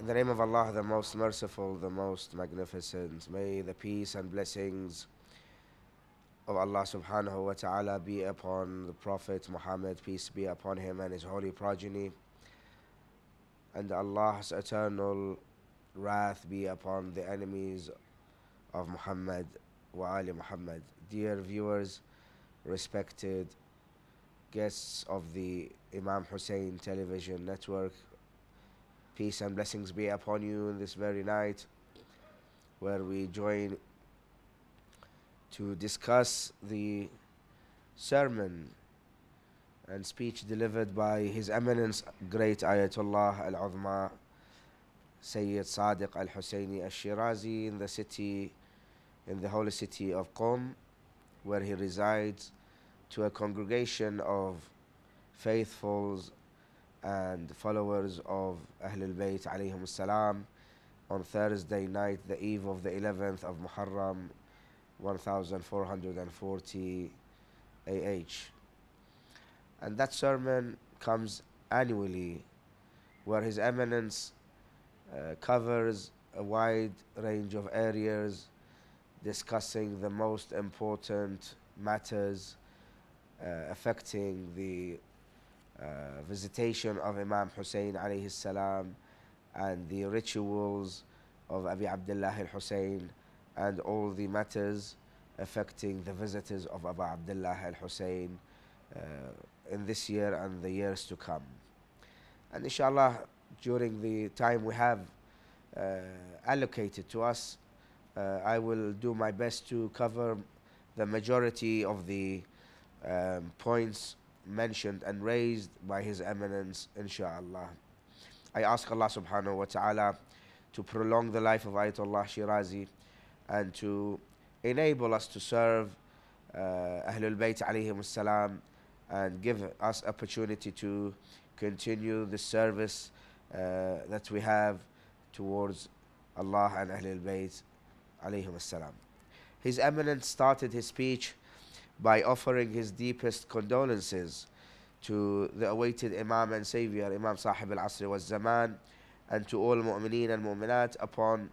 In the name of Allah, the most merciful, the most magnificent, may the peace and blessings of Allah subhanahu wa ta'ala be upon the Prophet Muhammad, peace be upon him and his holy progeny, and Allah's eternal wrath be upon the enemies of Muhammad wa Ali Muhammad. Dear viewers, respected guests of the Imam Hussein television network, peace and blessings be upon you in this very night where we join to discuss the sermon and speech delivered by His Eminence Great Ayatollah Al-Uzma Sayyid Sadiq Al Husseini Al Shirazi in the holy city of Qom, where he resides, to a congregation of faithfuls and followers of Ahlul Bayt alayhim as-salam on Thursday night, the eve of the 11th of Muharram 1440 AH. And that sermon comes annually, where His Eminence covers a wide range of areas, discussing the most important matters affecting the visitation of Imam Hussein alayhi salam and the rituals of Abu Abdullah al-Hussein and all the matters affecting the visitors of Abu Abdullah al-Hussein in this year and the years to come. And inshallah, during the time we have allocated to us, I will do my best to cover the majority of the points mentioned and raised by His Eminence, insha'Allah. I ask Allah subhanahu wa ta'ala to prolong the life of Ayatollah Shirazi and to enable us to serve Ahlul Bayt alayhim as-salam and give us opportunity to continue the service that we have towards Allah and Ahlul Bayt alayhim as-salam. His Eminence started his speech by offering his deepest condolences to the awaited Imam and Savior, Imam Sahib al-Asri wa al-Zaman, and to all Mu'mineen and Mu'minat upon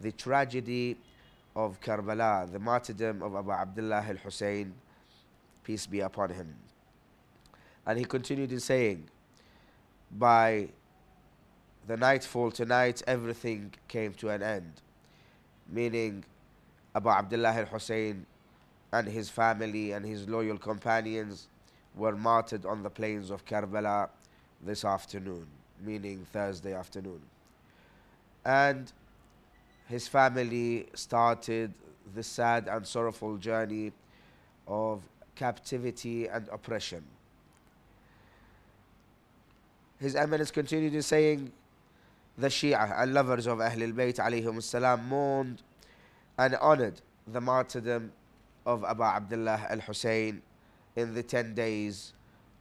the tragedy of Karbala, the martyrdom of Abu Abdullah al-Hussein, peace be upon him. And he continued in saying, by the nightfall tonight, everything came to an end, meaning Abu Abdullah al-Hussein and his family and his loyal companions were martyred on the plains of Karbala this afternoon, meaning Thursday afternoon. And his family started the sad and sorrowful journey of captivity and oppression. His Eminence continued in saying, the Shia and lovers of Ahlul Bayt alayhim as-salam mourned and honored the martyrdom of Abu Abdullah al-Hussein in the 10 days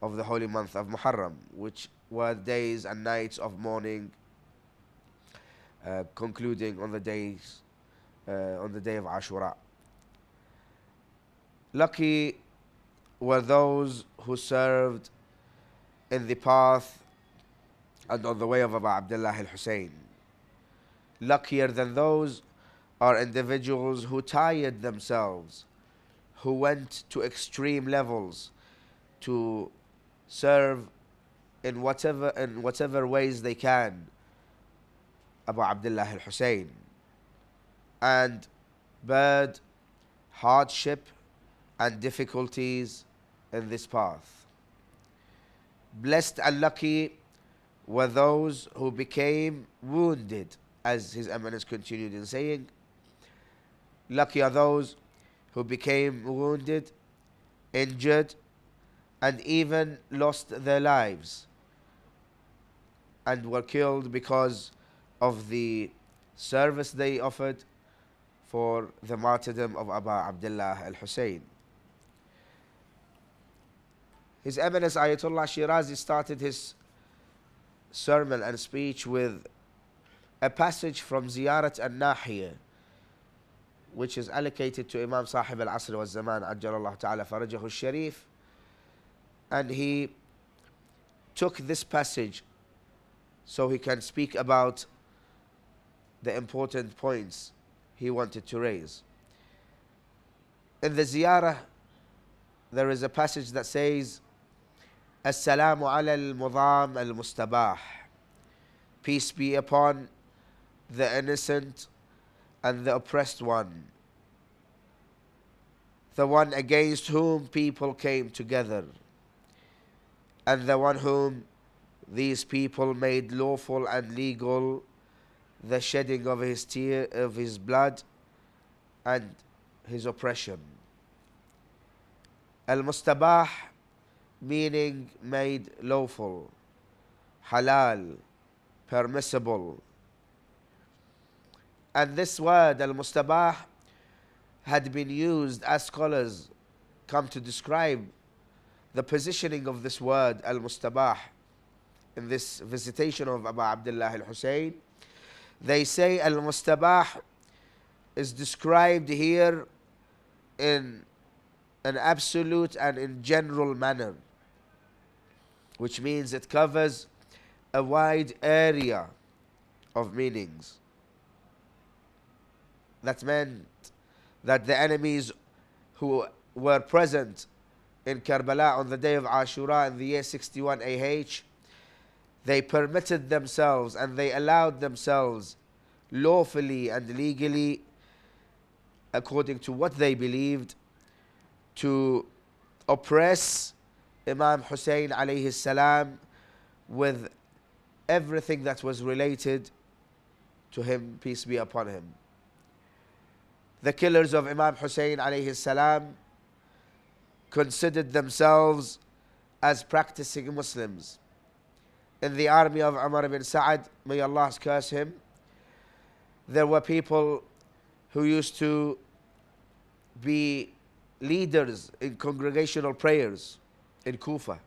of the holy month of Muharram, which were days and nights of mourning, concluding on the day of Ashura. Lucky were those who served in the path and on the way of Abu Abdullah al-Hussein. Luckier than those are individuals who tired themselves, who went to extreme levels to serve in whatever ways they can Abu Abdullah al-Hussein, and bear hardship and difficulties in this path. Blessed and lucky were those who became wounded, as His Eminence continued in saying. Lucky are those who became wounded, injured, and even lost their lives and were killed because of the service they offered for the martyrdom of Abu Abdullah al-Hussein. His Eminence Ayatollah Shirazi started his sermon and speech with a passage from Ziyarat Al-Nahiyah, which is allocated to Imam Sahib al-Asr wa al-Zaman, Ajjalallahu Ta'ala Farajahu al-Sharif. And he took this passage so he can speak about the important points he wanted to raise. In the ziyarah, there is a passage that says, As-Salamu Ala Al-Muzaam Al-Mustabah. Peace be upon the innocent and the oppressed one, the one against whom people came together, and the one whom these people made lawful and legal the shedding of his tear, of his blood, and his oppression. Al-Mustabah, meaning made lawful, halal, permissible. And this word, al-Mustabah, had been used as scholars come to describe the positioning of this word, al-Mustabah, in this visitation of Abu Abdullah al-Hussein. They say al-Mustabah is described here in an absolute and in general manner, which means it covers a wide area of meanings. That meant that the enemies who were present in Karbala on the day of Ashura in the year 61 AH, they permitted themselves and they allowed themselves lawfully and legally, according to what they believed, to oppress Imam Hussein alayhi salam with everything that was related to him, peace be upon him. The killers of Imam Hussein alayhi salam considered themselves as practicing Muslims. In the army of Amr ibn Sa'd, may Allah curse him, there were people who used to be leaders in congregational prayers in Kufa.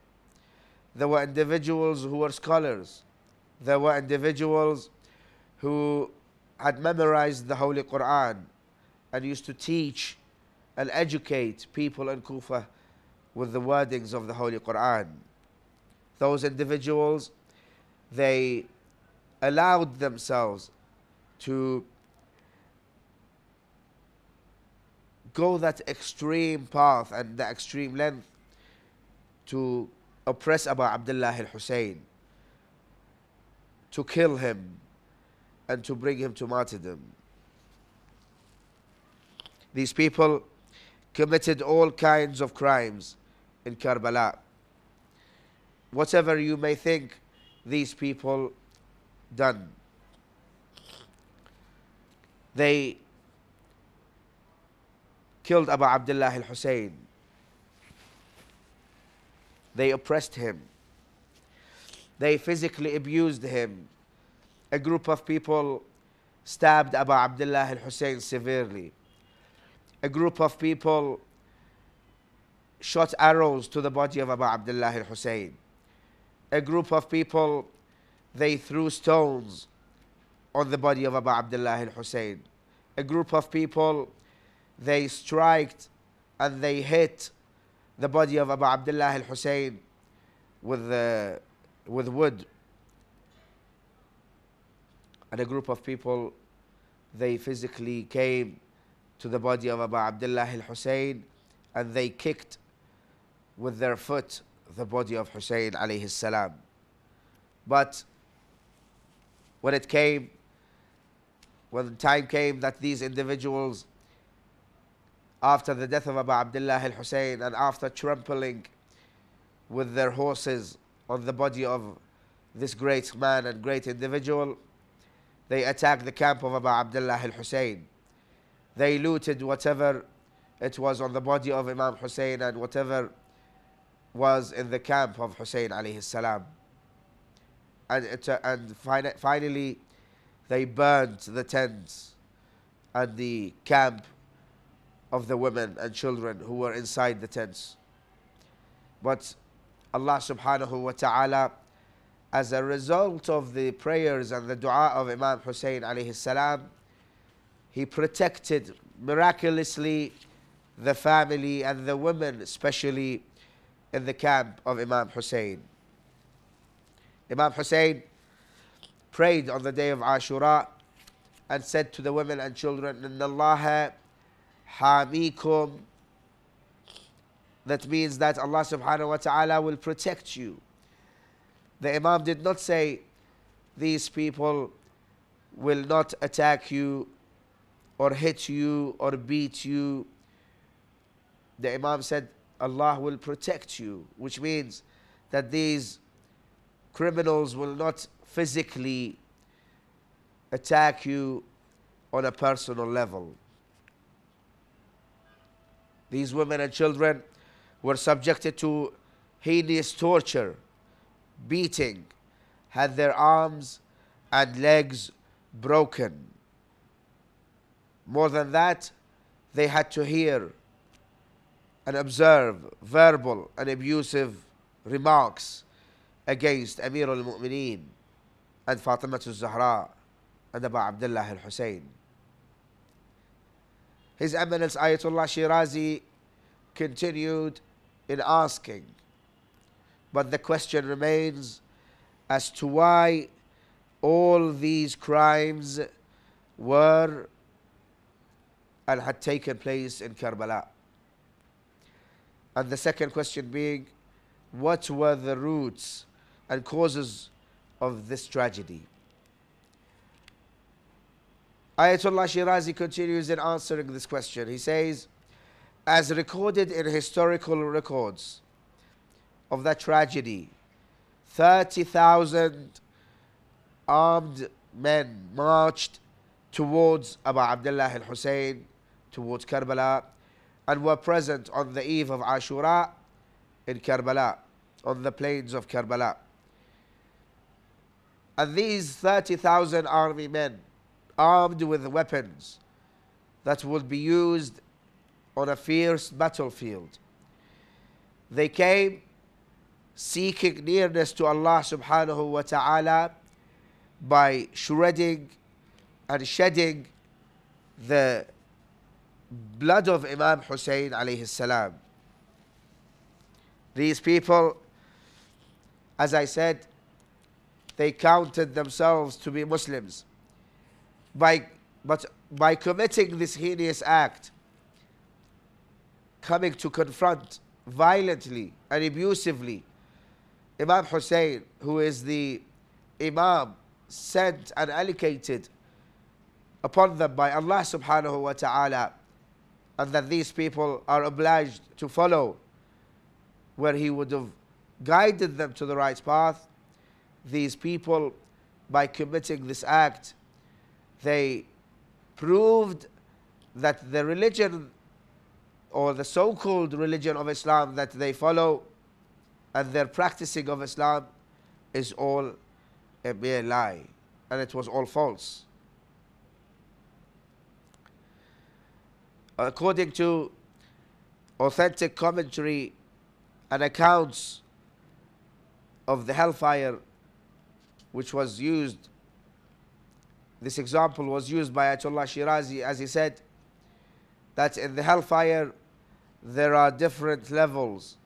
There were individuals who were scholars. There were individuals who had memorized the Holy Quran and used to teach and educate people in Kufa with the wordings of the Holy Quran. Those individuals, they allowed themselves to go that extreme path and the extreme length to oppress Abu Abdullah al-Hussein, to kill him and to bring him to martyrdom. These people committed all kinds of crimes in Karbala. Whatever you may think these people done, they killed Abu Abdullah al-Hussein. They oppressed him. They physically abused him. A group of people stabbed Abu Abdullah al-Hussein severely. A group of people shot arrows to the body of Abu Abdullah al-Hussein. A group of people, they threw stones on the body of Abu Abdullah al-Hussein. A group of people, they striked and they hit the body of Abu Abdullah al-Hussein with wood. And a group of people, they physically came to the body of Abu Abdullah al-Hussein and they kicked with their foot the body of Hussein alayhi salam. But when the time came that these individuals, after the death of Abu Abdullah al-Hussein and after trampling with their horses on the body of this great man and great individual, they attacked the camp of Abu Abdullah al-Hussein. They looted whatever it was on the body of Imam Hussein and whatever was in the camp of Hussein alayhi salam. And finally, they burned the tents and the camp of the women and children who were inside the tents. But Allah subhanahu wa ta'ala, as a result of the prayers and the dua of Imam Hussein alayhi salam, he protected miraculously the family and the women, especially in the camp of Imam Hussein. Imam Hussein prayed on the day of Ashura and said to the women and children, Inna Allaha hamikum. That means that Allah subhanahu wa ta'ala will protect you. The Imam did not say, these people will not attack you or hit you or beat you. The Imam said, Allah will protect you, which means that these criminals will not physically attack you on a personal level. These women and children were subjected to heinous torture, beating, had their arms and legs broken. More than that, they had to hear and observe verbal and abusive remarks against Amir al-Mu'mineen and Fatima al-Zahra and Abu Abdullah al-Hussein. His Eminence Ayatollah Shirazi continued in asking, but the question remains as to why all these crimes were and had taken place in Karbala. And the second question being, what were the roots and causes of this tragedy? Ayatollah Shirazi continues in answering this question. He says, as recorded in historical records of that tragedy, 30,000 armed men marched towards Abu Abdullah al-Hussein, towards Karbala, and were present on the eve of Ashura in Karbala, on the plains of Karbala. And these 30,000 army men, armed with weapons that would be used on a fierce battlefield, they came seeking nearness to Allah subhanahu wa ta'ala by shredding and shedding the blood of Imam Hussein alayhi salam. These people, as I said, they counted themselves to be Muslims. But by committing this heinous act, coming to confront violently and abusively Imam Hussein, who is the Imam sent and allocated upon them by Allah subhanahu wa ta'ala, and that these people are obliged to follow where he would have guided them to the right path, these people, by committing this act, they proved that the religion or the so-called religion of Islam that they follow and their practicing of Islam is all a mere lie, and it was all false. According to authentic commentary and accounts of the hellfire which was used, this example was used by Ayatollah Shirazi, as he said, that in the hellfire there are different levels,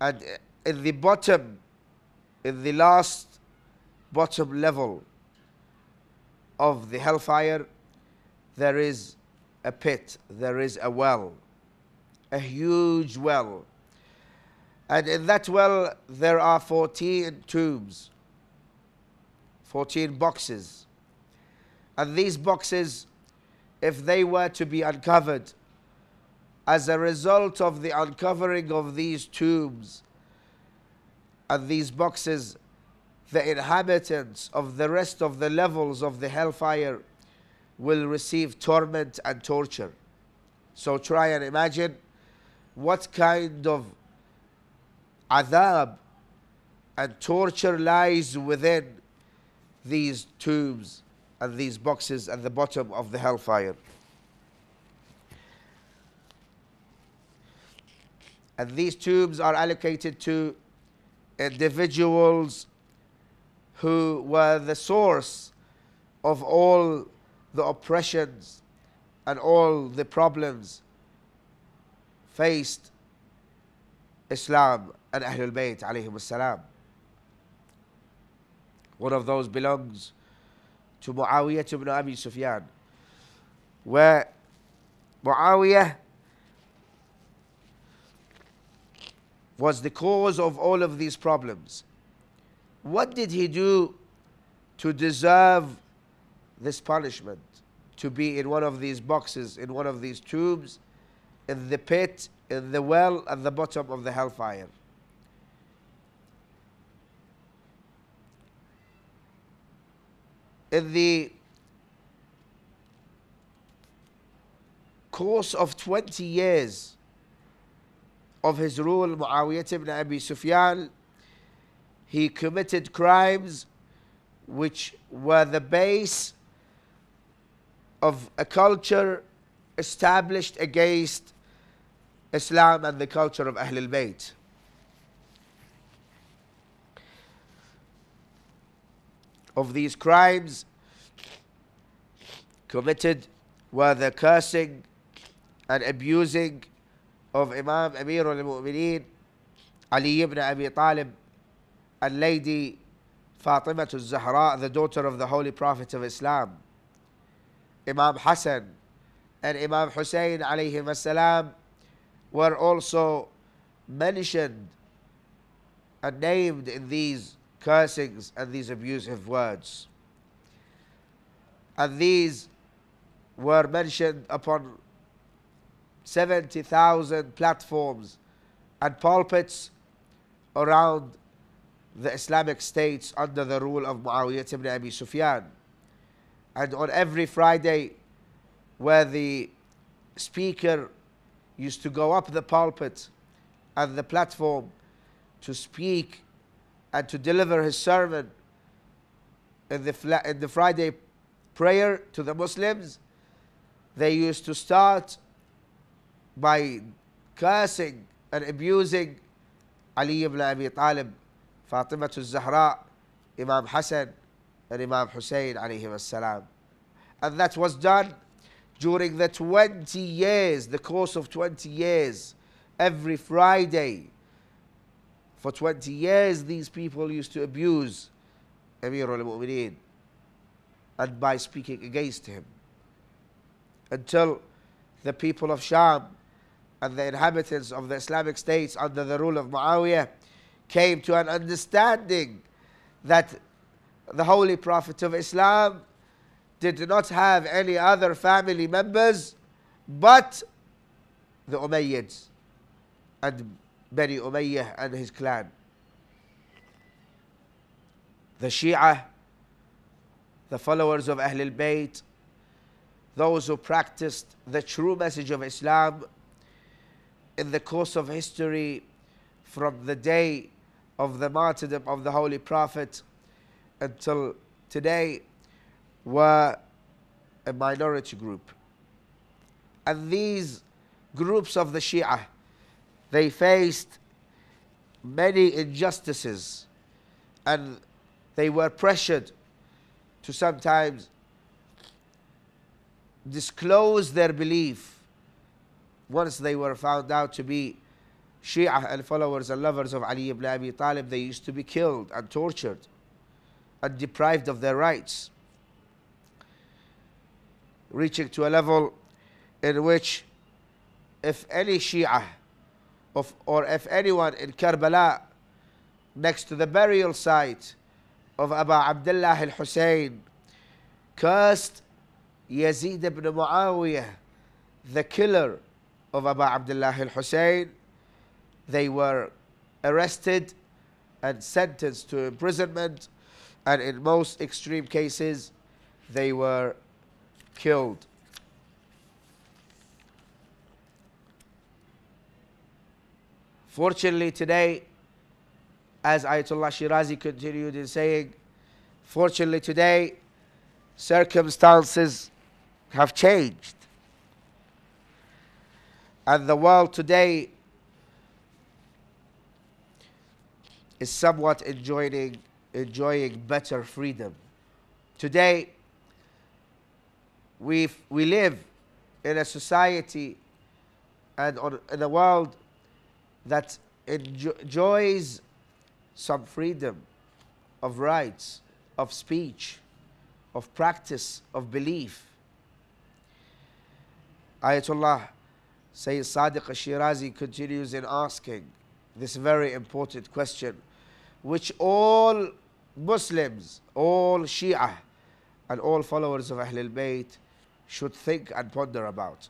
and in the bottom, in the last bottom level of the hellfire, there is a pit, there is a well, a huge well, and in that well there are 14 tombs, 14 boxes, and these boxes, if they were to be uncovered, as a result of the uncovering of these tombs and these boxes, the inhabitants of the rest of the levels of the hellfire will receive torment and torture. So try and imagine what kind of adab and torture lies within these tombs and these boxes at the bottom of the hellfire. And these tombs are allocated to individuals who were the source of all the oppressions and all the problems faced Islam and Ahlul Bayt alayhim as-salam. One of those belongs to Muawiyah ibn Abi Sufyan, where Muawiyah was the cause of all of these problems. What did he do to deserve this punishment, to be in one of these boxes, in one of these tubes, in the pit, in the well, at the bottom of the hellfire? In the course of 20 years of his rule, Muawiyah ibn Abi Sufyan, he committed crimes which were the base of a culture established against Islam and the culture of Ahlul Bayt. Of these crimes committed were the cursing and abusing of Imam Amir al-Mu'mineen, Ali ibn Abi Talib, and Lady Fatima al-Zahra, the daughter of the Holy Prophet of Islam, Imam Hassan and Imam Hussein alayhim as-salam were also mentioned and named in these cursings and these abusive words. And these were mentioned upon 70,000 platforms and pulpits around the Islamic states under the rule of Muawiyah ibn Abi Sufyan. And on every Friday, where the speaker used to go up the pulpit and the platform to speak and to deliver his sermon in the Friday prayer to the Muslims, they used to start by cursing and abusing Ali ibn Abi Talib, Fatima al-Zahra, Imam Hassan, and Imam Hussein alayhim as-salam. And that was done during the 20 years, the course of 20 years, every Friday. For 20 years, these people used to abuse Amir al-Mu'mineen and by speaking against him, until the people of Sham and the inhabitants of the Islamic states under the rule of Muawiyah came to an understanding that the Holy Prophet of Islam did not have any other family members but the Umayyads and Bani Umayyah and his clan. The Shia, the followers of Ahlul Bayt, those who practiced the true message of Islam, in the course of history, from the day of the martyrdom of the Holy Prophet until today, were a minority group. And these groups of the Shia, they faced many injustices, and they were pressured to sometimes disclose their belief once they were found out to be Shia and followers and lovers of Ali ibn Abi Talib. They used to be killed and tortured and deprived of their rights, reaching to a level in which if any Shia or if anyone in Karbala, next to the burial site of Abu Abdullah al-Hussein, cursed Yazid ibn Muawiyah, the killer of Abu Abdullah al-Hussein, they were arrested and sentenced to imprisonment, and in most extreme cases, they were killed. Fortunately today, as Ayatollah Shirazi continued in saying, fortunately today, circumstances have changed. And the world today is somewhat enjoying better freedom. Today, we live in a society and in a world that enjoys some freedom of rights, of speech, of practice, of belief. Ayatollah Sayyid Sadiq Al Shirazi continues in asking this very important question, which all Muslims, all Shia, and all followers of Ahlul Bayt should think and ponder about.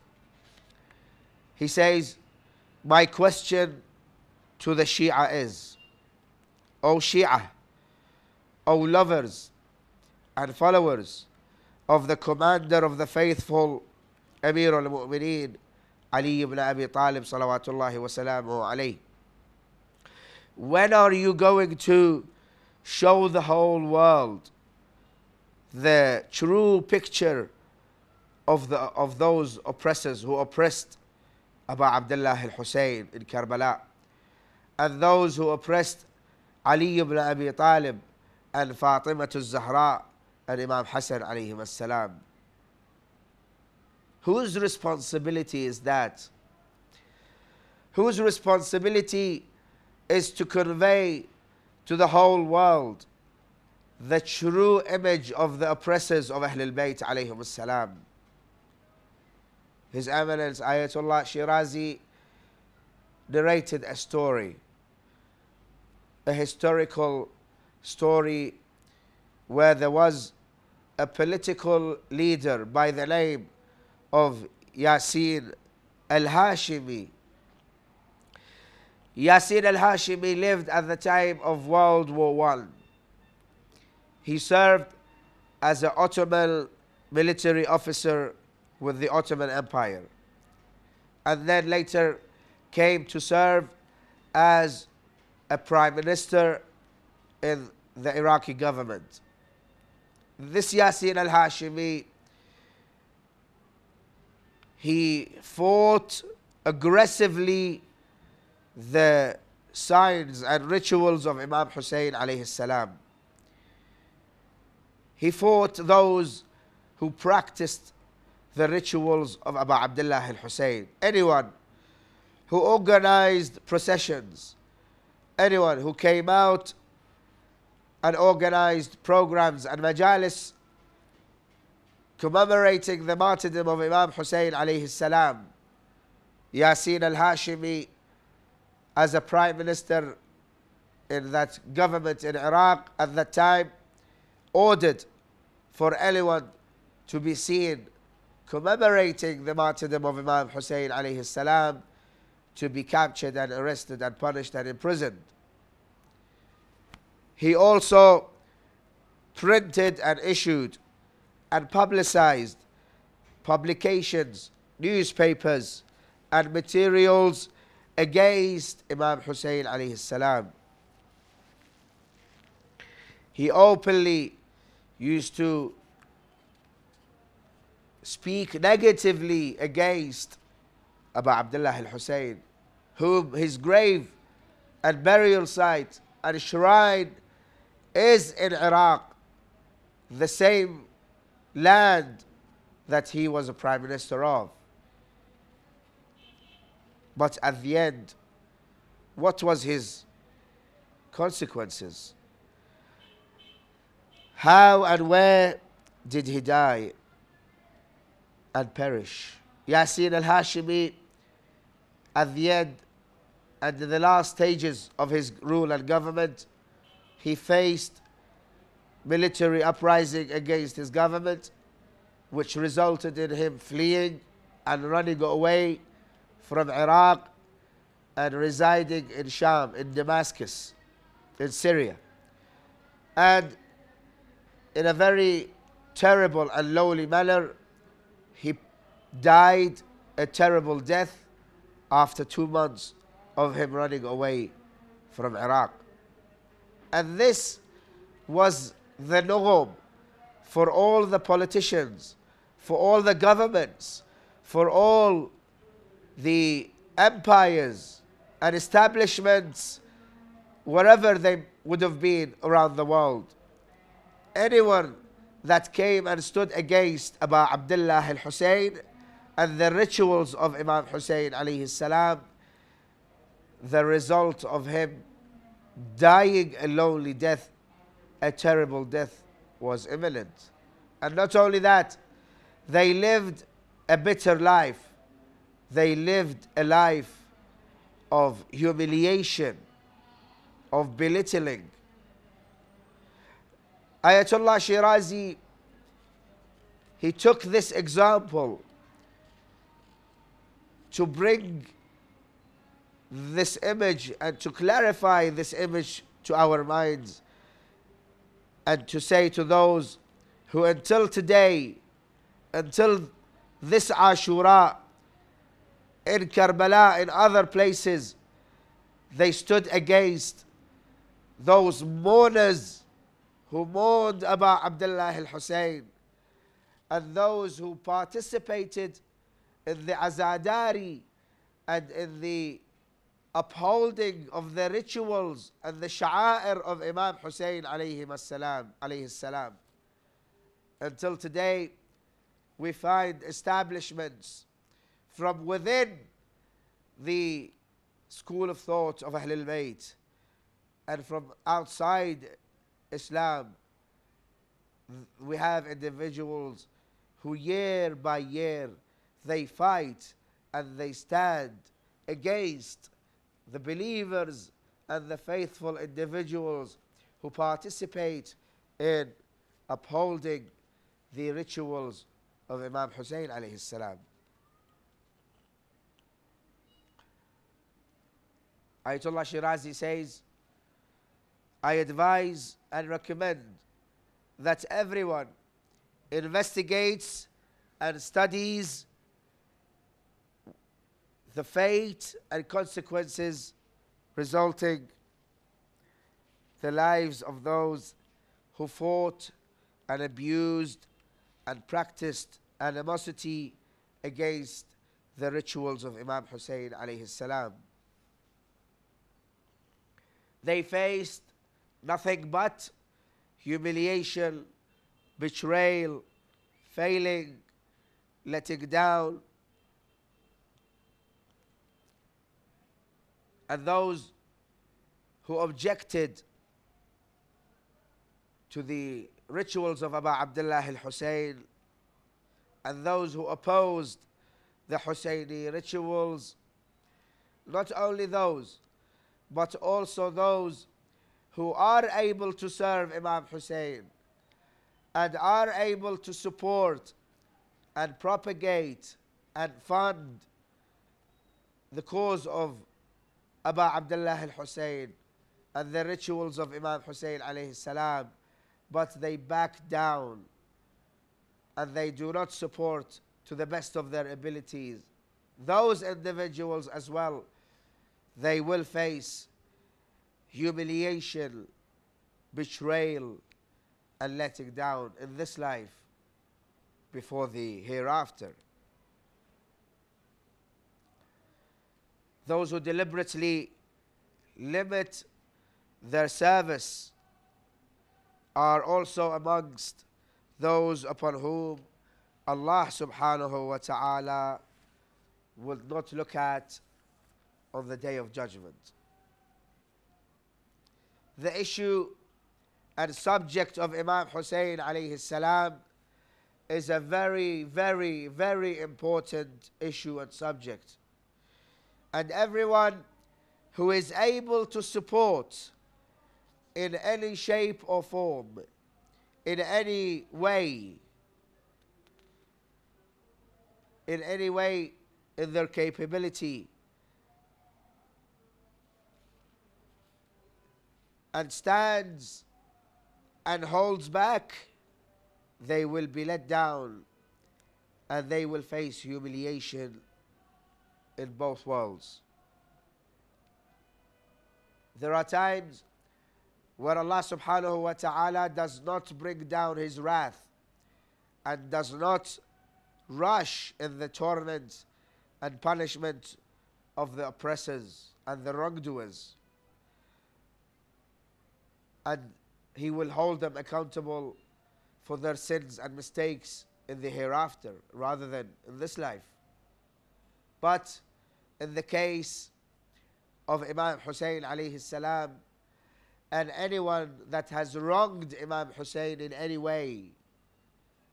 He says, my question to the Shia is, O Shia, O lovers and followers of the commander of the faithful, Amir al-Mu'mineen, Ali ibn Abi Talib, salawatullahi wa salamuhu alayhi. When are you going to show the whole world the true picture of those oppressors who oppressed Abu Abdullah al-Hussein in Karbala, and those who oppressed Ali ibn Abi Talib and Fatima al-Zahra and Imam Hassan alayhim as-salam? Whose responsibility is that? Whose responsibility is to convey to the whole world the true image of the oppressors of Ahlul Bayt alayhim as-salam? His Eminence Ayatollah Shirazi narrated a story, a historical story, where there was a political leader by the name of Yasin al-Hashimi. Yasin al-Hashimi lived at the time of World War I. He served as an Ottoman military officer with the Ottoman Empire, and then later came to serve as a prime minister in the Iraqi government. This Yasin al-Hashimi, he fought aggressively the signs and rituals of Imam Hussein alayhi salam. He fought those who practiced the rituals of Abu Abdullah al-Hussein. Anyone who organized processions, anyone who came out and organized programs and majalis commemorating the martyrdom of Imam Hussein alayhi salam, Yasin al-Hashimi, as a prime minister in that government in Iraq at that time, ordered for anyone to be seen commemorating the martyrdom of Imam Hussein alayhi salam to be captured and arrested and punished and imprisoned. He also printed and issued and publicized publications, newspapers, and materials against Imam Hussein alayhi salam. He openly used to speak negatively against Abu Abdullah al-Hussein, whom his grave and burial site and shrine is in Iraq, the same land that he was a prime minister of. But at the end, what was his consequences? How and where did he die and perish? Yasin al-Hashimi, at the end and in the last stages of his rule and government, he faced military uprising against his government, which resulted in him fleeing and running away from Iraq and residing in Sham, in Damascus, in Syria. And in a very terrible and lowly manner, he died a terrible death after 2 months of him running away from Iraq. And this was the norm for all the politicians, for all the governments, for all the empires and establishments, wherever they would have been around the world. Anyone that came and stood against Abu Abdullah al-Hussein and the rituals of Imam Hussein alayhi salam, the result of him dying a lonely death, a terrible death, was imminent. And not only that, they lived a bitter life. They lived a life of humiliation, of belittling. Ayatollah Shirazi, he took this example to bring this image and to clarify this image to our minds, and to say to those who until today, until this Ashura, in Karbala, in other places, they stood against those mourners who mourned Abu Abdullah al-Hussein, and those who participated in the azadari and in the upholding of the rituals and the sha'air of Imam Hussein alayhi salam. Until today, we find establishments from within the school of thought of Ahlul Bayt and from outside Islam. We have individuals who year by year they fight and they stand against the believers and the faithful individuals who participate in upholding the rituals of Imam Hussein alayhi salam. Ayatollah Shirazi says, I advise and recommend that everyone investigates and studies the fate and consequences resulting the lives of those who fought and abused and practiced animosity against the rituals of Imam Hussein alayhi salam. They faced nothing but humiliation, betrayal, failing, letting down. And those who objected to the rituals of Abu Abdullah al-Hussein, and those who opposed the Husseini rituals, not only those, but also those who are able to serve Imam Hussein and are able to support and propagate and fund the cause of Abu Abdullah al-Hussein and the rituals of Imam Hussein alayhi salam, but they back down and they do not support to the best of their abilities. Those individuals as well, they will face humiliation, betrayal, and letting down in this life before the hereafter. Those who deliberately limit their service are also amongst those upon whom Allah subhanahu wa ta'ala will not look at on the Day of Judgment. The issue and subject of Imam Hussein alayhi salam is a very, very, very important issue and subject. And everyone who is able to support in any shape or form, in any way in their capability, and stands and holds back, they will be let down and they will face humiliation in both worlds. There are times where Allah subhanahu wa ta'ala does not bring down his wrath and does not rush in the torment and punishment of the oppressors and the wrongdoers, and he will hold them accountable for their sins and mistakes in the hereafter rather than in this life. But in the case of Imam Hussein alayhi salam, and anyone that has wronged Imam Hussein in any way,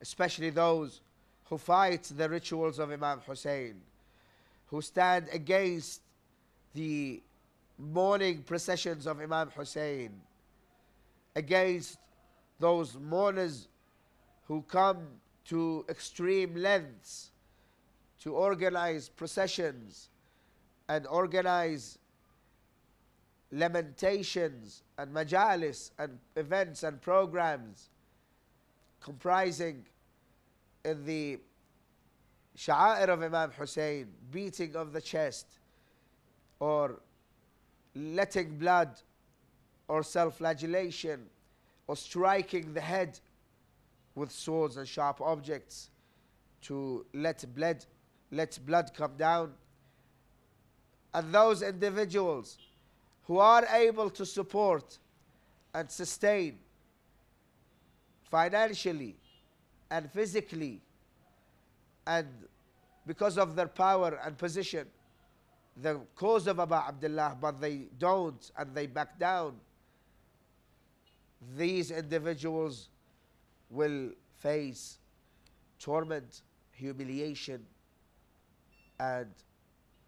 especially those who fight the rituals of Imam Hussein, who stand against the mourning processions of Imam Hussein, against those mourners who come to extreme lengths to organize processions and organize lamentations and majalis and events and programs comprising in the sha'air of Imam Hussein, beating of the chest or letting blood or self-flagellation or striking the head with swords and sharp objects to let blood come down. And those individuals who are able to support and sustain financially and physically, and because of their power and position, the cause of Abu Abdullah, but they don't and they back down, these individuals will face torment, humiliation, and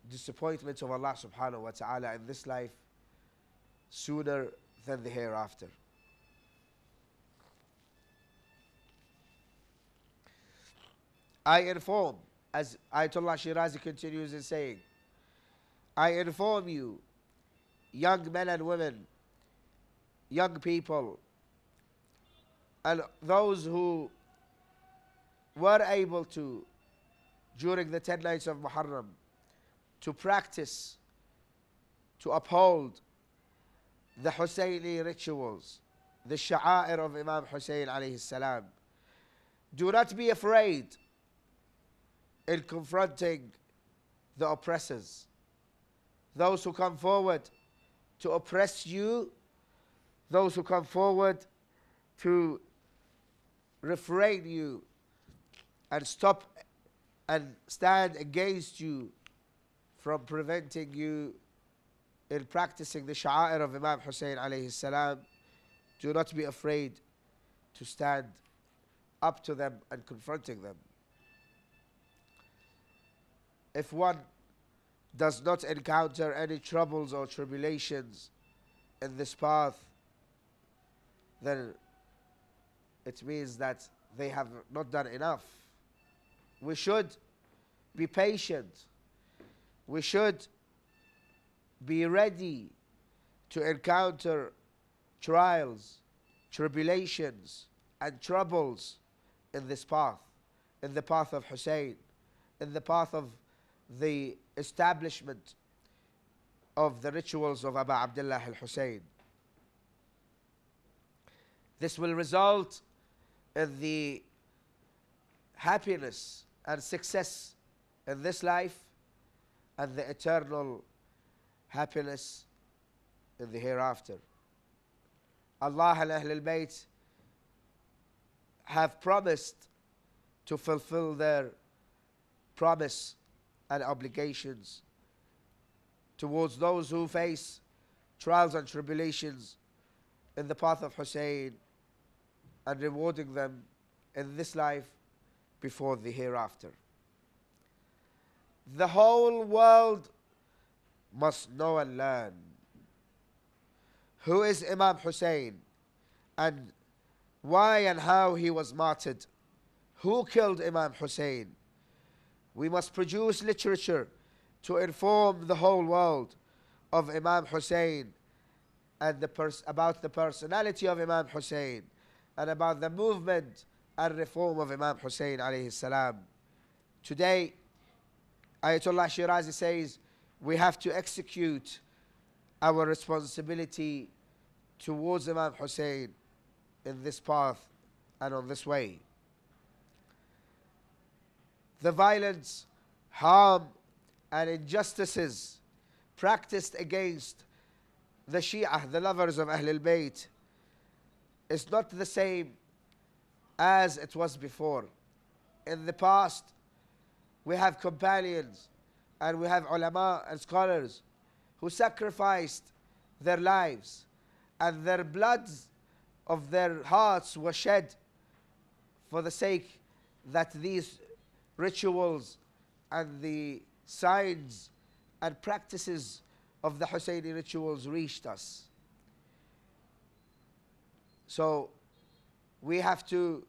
disappointment of Allah subhanahu wa ta'ala in this life sooner than the hereafter. I inform, as Ayatollah Shirazi continues in saying, I inform you, young men and women, young people, and those who were able to, during the 10 nights of Muharram, to practice, to uphold the Husseini rituals, the sha'air of Imam Hussein alayhi salam. Do not be afraid in confronting the oppressors, those who come forward to oppress you, those who come forward to refrain you and stop and stand against you from preventing you in practicing the sha'air of Imam Hussein alayhi salam. Do not be afraid to stand up to them and confronting them. If one does not encounter any troubles or tribulations in this path, then it means that they have not done enough. We should be patient. We should be ready to encounter trials, tribulations, and troubles in this path, in the path of Hussein, in the path of the establishment of the rituals of Abu Abdullah al-Hussein. This will result in the happiness and success in this life and the eternal happiness in the hereafter. Allah and Ahlul Bayt have promised to fulfill their promise and obligations towards those who face trials and tribulations in the path of Hussein, and rewarding them in this life before the hereafter. The whole world must know and learn who is Imam Hussein and why and how he was martyred, who killed Imam Hussein. We must produce literature to inform the whole world of Imam Hussein and about the personality of Imam Hussein and about the movement and reform of Imam Hussein alayhi salam. Today, Ayatollah Shirazi says, we have to execute our responsibility towards Imam Hussein in this path and on this way. The violence, harm, and injustices practiced against the Shia, the lovers of Ahlul Bayt, is not the same as it was before. In the past, we have companions and we have ulama and scholars who sacrificed their lives, and their bloods of their hearts were shed for the sake that these rituals and the sides and practices of the Husseini rituals reached us. So we have to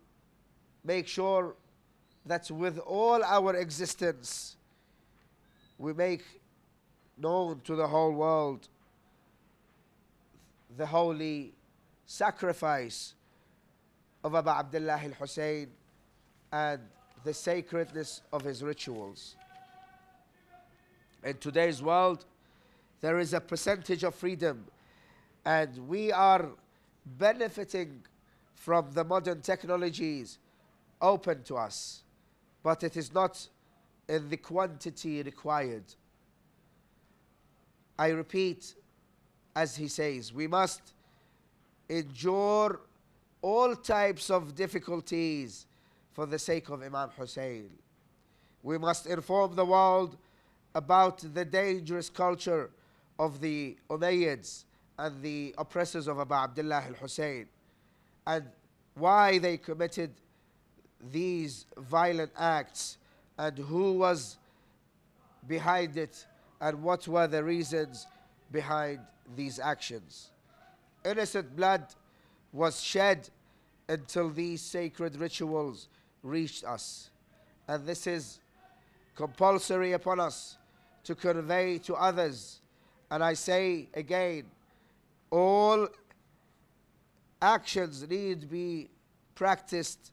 make sure that with all our existence, we make known to the whole world the holy sacrifice of Abu Abdullah al-Hussein and the sacredness of his rituals. In today's world, there is a percentage of freedom, and we are benefiting from the modern technologies open to us, but it is not in the quantity required. I repeat, as he says, we must endure all types of difficulties for the sake of Imam Hussein. We must inform the world about the dangerous culture of the Umayyads and the oppressors of Abu Abdullah al-Hussein, and why they committed these violent acts, and who was behind it, and what were the reasons behind these actions. Innocent blood was shed until these sacred rituals reached us, and this is compulsory upon us to convey to others. And I say again, all actions need to be practiced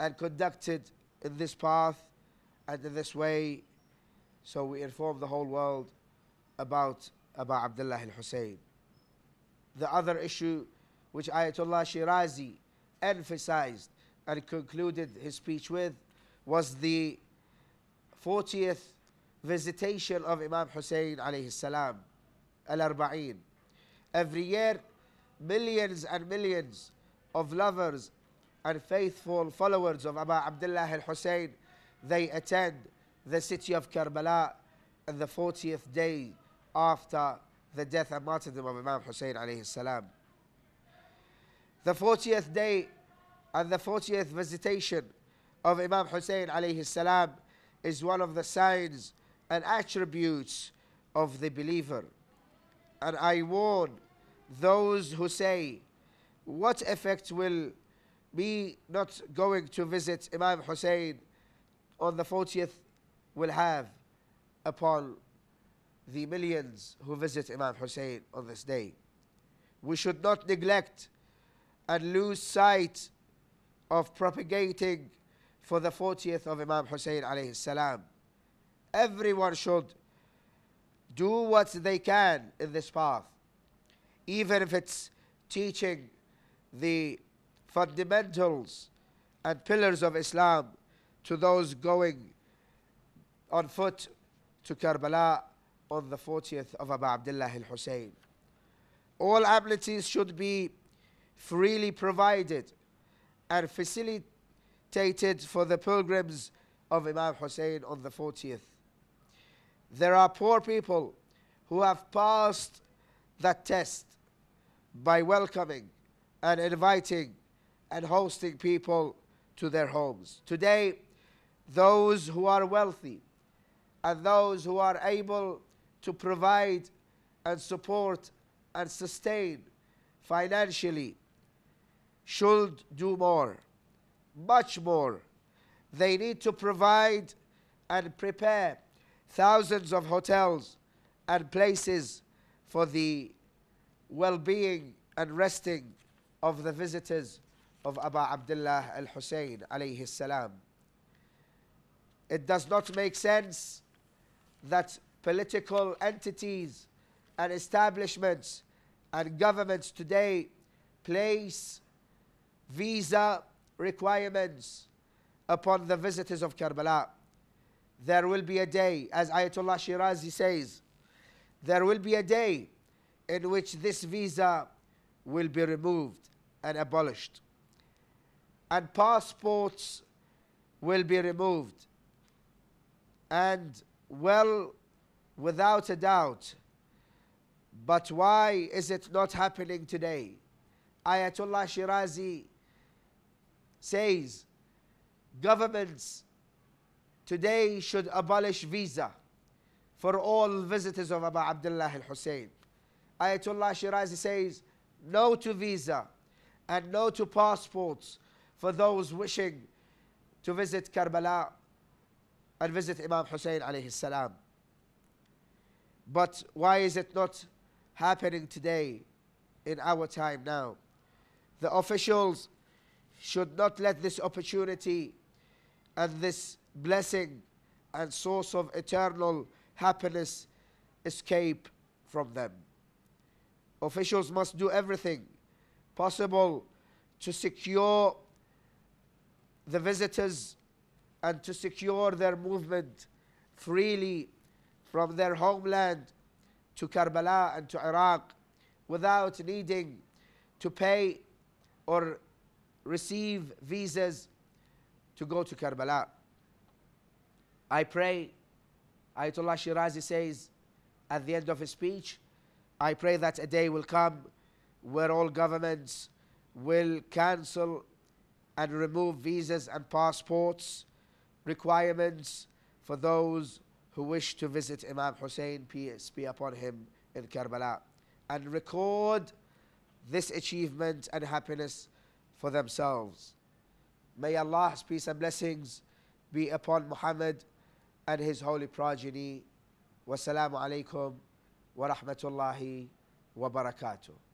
and conducted in this path and in this way, so we inform the whole world about Abu Abdullah al-Hussein. The other issue which Ayatollah Shirazi emphasized and concluded his speech with was the 40th visitation of Imam Hussein alayhi salam, al-Arba'een. Every year, millions and millions of lovers and faithful followers of Abu Abdullah al-Hussein, they attend the city of Karbala on the 40th day after the death and martyrdom of Imam Hussein alayhi salam. The 40th day and the 40th visitation of Imam Hussein alayhi salam is one of the signs and attributes of the believer. And I warn those who say, what effect will me not going to visit Imam Hussein on the 40th will have upon the millions who visit Imam Hussein on this day. We should not neglect and lose sight of propagating for the 40th of Imam Hussein alayhi salam. Everyone should do what they can in this path, even if it's teaching the fundamentals and pillars of Islam to those going on foot to Karbala on the 40th of Abu Abdullah al-Hussein. All amenities should be freely provided and facilitated for the pilgrims of Imam Hussein on the 40th. There are poor people who have passed that test by welcoming and inviting and hosting people to their homes. Today, those who are wealthy and those who are able to provide and support and sustain financially should do more, much more. They need to provide and prepare thousands of hotels and places for the well-being and resting of the visitors of Abu Abdullah al-Hussein alayhi salam. It does not make sense that political entities and establishments and governments today place visa requirements upon the visitors of Karbala. There will be a day, as Ayatollah Shirazi says, there will be a day in which this visa will be removed and abolished, and passports will be removed, and well, without a doubt. But why is it not happening today? Ayatollah Shirazi says Governments today should abolish visa for all visitors of Abu Abdullah al-Hussein. Ayatollah Shirazi says no to visa and no to passports for those wishing to visit Karbala and visit Imam Hussein alayhi salam. But why is it not happening today in our time now? The officials should not let this opportunity and this blessing and source of eternal happiness escape from them. Officials must do everything possible to secure the visitors and to secure their movement freely from their homeland to Karbala and to Iraq without needing to pay or receive visas to go to Karbala. I pray, Ayatollah Shirazi says at the end of his speech, I pray that a day will come where all governments will cancel and remove visas and passports requirements for those who wish to visit Imam Hussein, peace be upon him, in Karbala, and record this achievement and happiness for themselves. May Allah's peace and blessings be upon Muhammad and his holy progeny. Wassalamu alaikum wa rahmatullahi wa barakatuh.